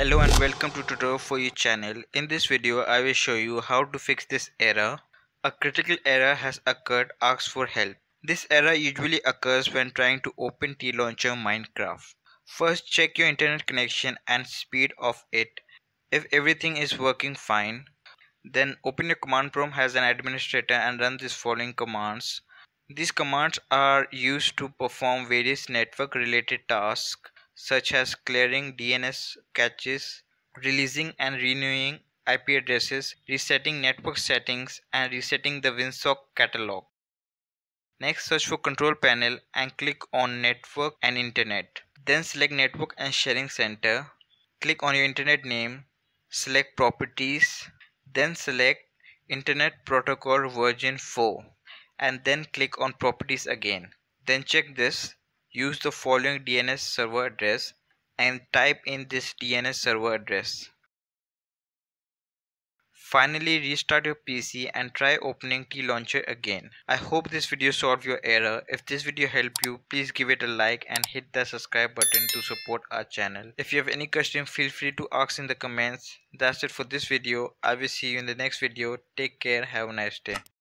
Hello and welcome to Tutorial4You channel. In this video I will show you how to fix this error. A critical error has occurred, ask for help. This error usually occurs when trying to open TLauncher Minecraft. First check your internet connection and speed of it. If everything is working fine, then open your command prompt as an administrator and run these following commands. These commands are used to perform various network related tasks, such as clearing DNS caches, releasing and renewing IP addresses, resetting network settings, and resetting the Winsock catalog. Next, search for control panel and click on network and internet. Then select network and sharing center. Click on your internet name, select properties, then select internet protocol version 4 and then click on properties again. Then check this. Use the following DNS server address and type in this DNS server address. Finally, restart your PC and try opening TLauncher again. I hope this video solved your error. If this video helped you, please give it a like and hit the subscribe button to support our channel. If you have any question, feel free to ask in the comments. That's it for this video. I will see you in the next video. Take care. Have a nice day.